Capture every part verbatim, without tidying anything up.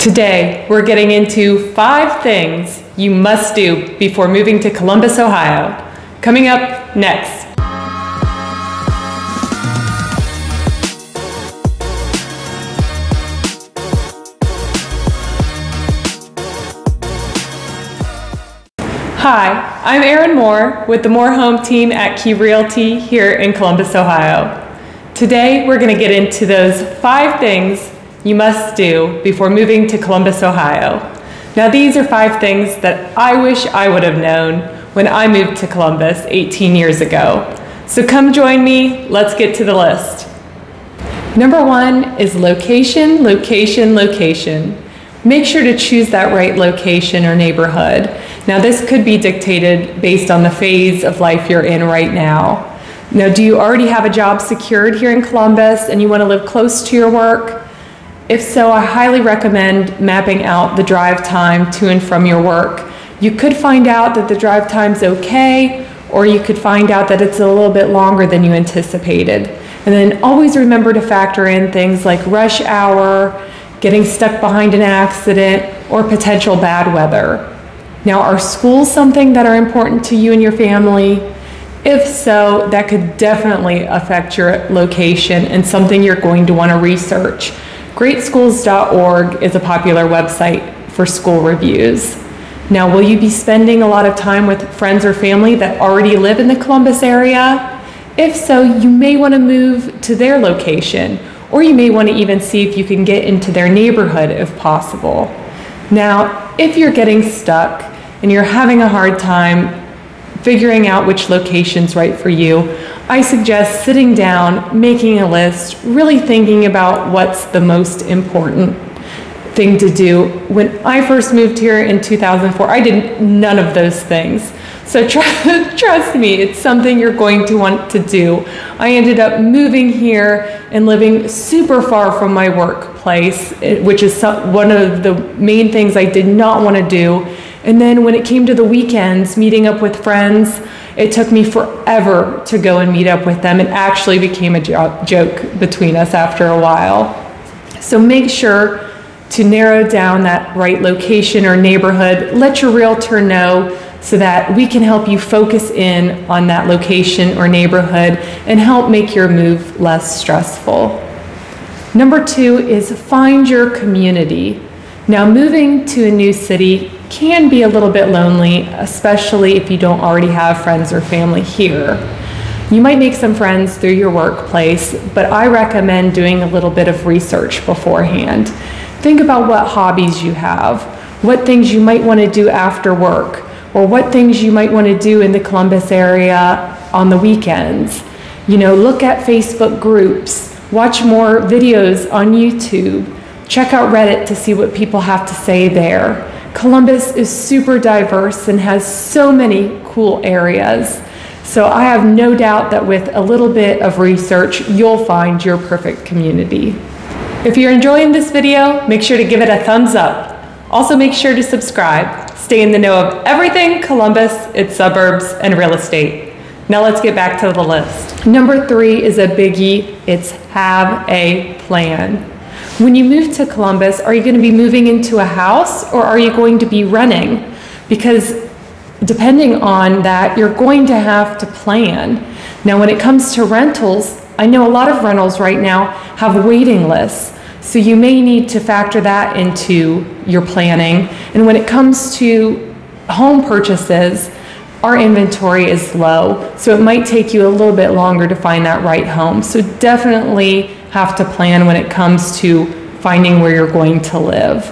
Today, we're getting into five things you must do before moving to Columbus, Ohio. Coming up next. Hi, I'm Erin Moore with the Moore Home Team at Key Realty here in Columbus, Ohio. Today, we're going to get into those five things you must do before moving to Columbus, Ohio. Now, these are five things that I wish I would have known when I moved to Columbus eighteen years ago. So come join me, let's get to the list. Number one is location, location, location. Make sure to choose that right location or neighborhood. Now, this could be dictated based on the phase of life you're in right now. Now, do you already have a job secured here in Columbus and you want to live close to your work? If so, I highly recommend mapping out the drive time to and from your work. You could find out that the drive time's okay, or you could find out that it's a little bit longer than you anticipated. And then always remember to factor in things like rush hour, getting stuck behind an accident, or potential bad weather. Now, are schools something that are important to you and your family? If so, that could definitely affect your location and something you're going to want to research. Great Schools dot org is a popular website for school reviews. Now, will you be spending a lot of time with friends or family that already live in the Columbus area? If so, you may want to move to their location, or you may want to even see if you can get into their neighborhood if possible. Now, if you're getting stuck and you're having a hard time figuring out which location's right for you, I suggest sitting down, making a list, really thinking about what's the most important thing to do. When I first moved here in two thousand four, I did none of those things. So tr trust me, it's something you're going to want to do. I ended up moving here and living super far from my workplace, which is some, one of the main things I did not want to do. And then when it came to the weekends, meeting up with friends, it took me forever to go and meet up with them. It actually became a jo- joke between us after a while. So make sure to narrow down that right location or neighborhood. Let your realtor know so that we can help you focus in on that location or neighborhood and help make your move less stressful. Number two is find your community. Now, moving to a new city can be a little bit lonely, especially if you don't already have friends or family here. You might make some friends through your workplace, but I recommend doing a little bit of research beforehand. Think about what hobbies you have, what things you might want to do after work, or what things you might want to do in the Columbus area on the weekends. You know, look at Facebook groups, watch more videos on YouTube, check out Reddit to see what people have to say there. Columbus is super diverse and has so many cool areas. So I have no doubt that with a little bit of research, you'll find your perfect community. If you're enjoying this video, make sure to give it a thumbs up. Also make sure to subscribe. Stay in the know of everything Columbus, its suburbs, and real estate. Now let's get back to the list. Number three is a biggie. It's have a plan. When you move to Columbus, are you going to be moving into a house, or are you going to be renting? Because depending on that, you're going to have to plan. Now, when it comes to rentals, I know a lot of rentals right now have waiting lists, so you may need to factor that into your planning. And when it comes to home purchases, our inventory is low, so it might take you a little bit longer to find that right home. So definitely have to plan when it comes to finding where you're going to live.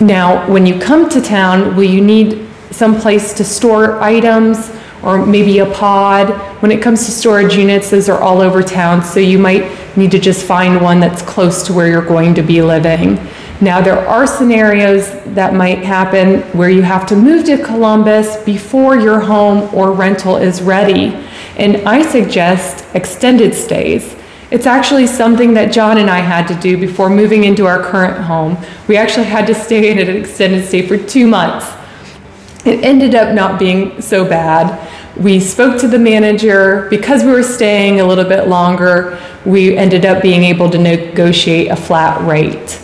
Now, when you come to town, will you need some place to store items, or maybe a pod? When it comes to storage units, those are all over town, so you might need to just find one that's close to where you're going to be living. Now, there are scenarios that might happen where you have to move to Columbus before your home or rental is ready, and I suggest extended stays. It's actually something that John and I had to do before moving into our current home. We actually had to stay in an extended stay for two months. It ended up not being so bad. We spoke to the manager. Because we were staying a little bit longer, we ended up being able to negotiate a flat rate.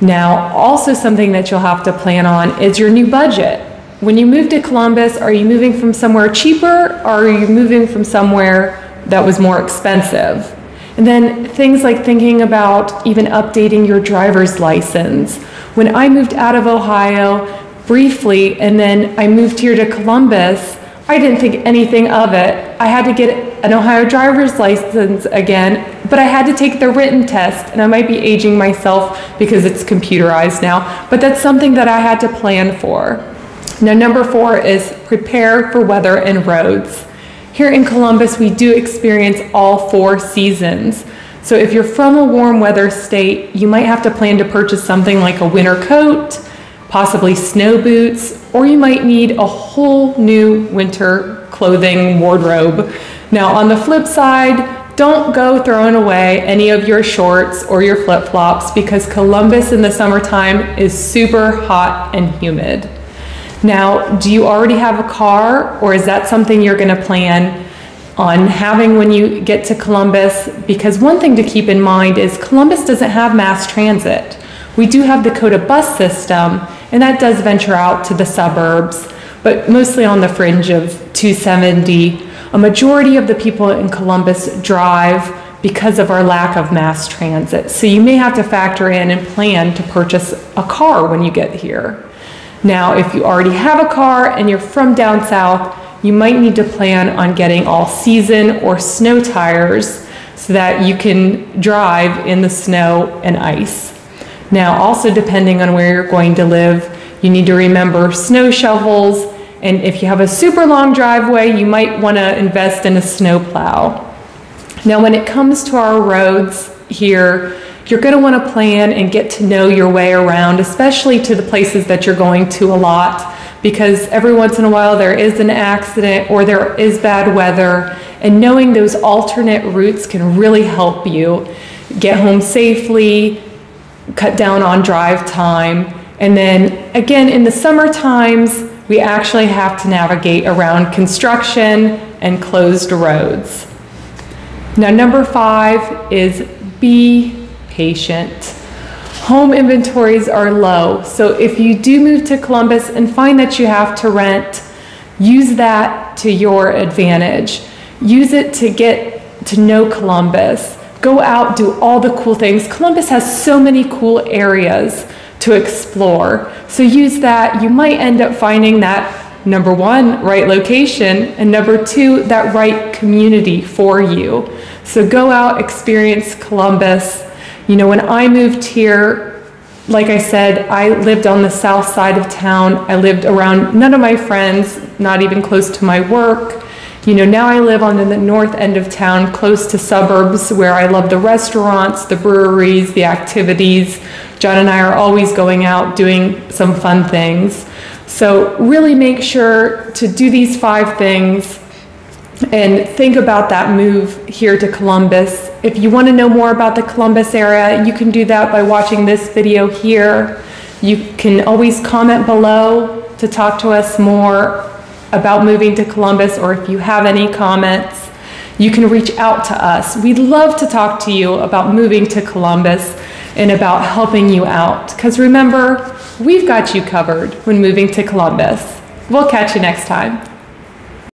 Now, also something that you'll have to plan on is your new budget. When you move to Columbus, are you moving from somewhere cheaper, or are you moving from somewhere that was more expensive? And then things like thinking about even updating your driver's license. When I moved out of Ohio briefly and then I moved here to Columbus, I didn't think anything of it. I had to get an Ohio driver's license again, but I had to take the written test, and I might be aging myself because it's computerized now, but that's something that I had to plan for. Now, number four is prepare for weather and roads. Here in Columbus, we do experience all four seasons. So if you're from a warm weather state, you might have to plan to purchase something like a winter coat, possibly snow boots, or you might need a whole new winter clothing wardrobe. Now, on the flip side, don't go throwing away any of your shorts or your flip-flops, because Columbus in the summertime is super hot and humid. Now, do you already have a car, or is that something you're going to plan on having when you get to Columbus? Because one thing to keep in mind is Columbus doesn't have mass transit. We do have the COTA bus system, and that does venture out to the suburbs, but mostly on the fringe of two seventy. A majority of the people in Columbus drive because of our lack of mass transit. So you may have to factor in and plan to purchase a car when you get here. Now, if you already have a car and you're from down south, you might need to plan on getting all season or snow tires so that you can drive in the snow and ice. Now, also depending on where you're going to live, you need to remember snow shovels, and if you have a super long driveway, you might want to invest in a snowplow. Now, when it comes to our roads here, you're going to want to plan and get to know your way around, especially to the places that you're going to a lot, because every once in a while there is an accident or there is bad weather, and knowing those alternate routes can really help you get home safely, cut down on drive time. And then again, in the summer times, we actually have to navigate around construction and closed roads. Now, number five is be patient. Home inventories are low, so if you do move to Columbus and find that you have to rent, use that to your advantage. Use it to get to know Columbus. Go out, do all the cool things. Columbus has so many cool areas to explore, so use that. You might end up finding that, number one, right location, and number two, that right community for you. So go out, experience Columbus. You know, when I moved here, like I said, I lived on the south side of town. I lived around none of my friends, not even close to my work. You know, now I live on the north end of town, close to suburbs, where I love the restaurants, the breweries, the activities. John and I are always going out doing some fun things. So really make sure to do these five things and think about that move here to Columbus. If you want to know more about the Columbus area, you can do that by watching this video here. You can always comment below to talk to us more about moving to Columbus, or if you have any comments, you can reach out to us. We'd love to talk to you about moving to Columbus and about helping you out, because remember, we've got you covered when moving to Columbus. We'll catch you next time.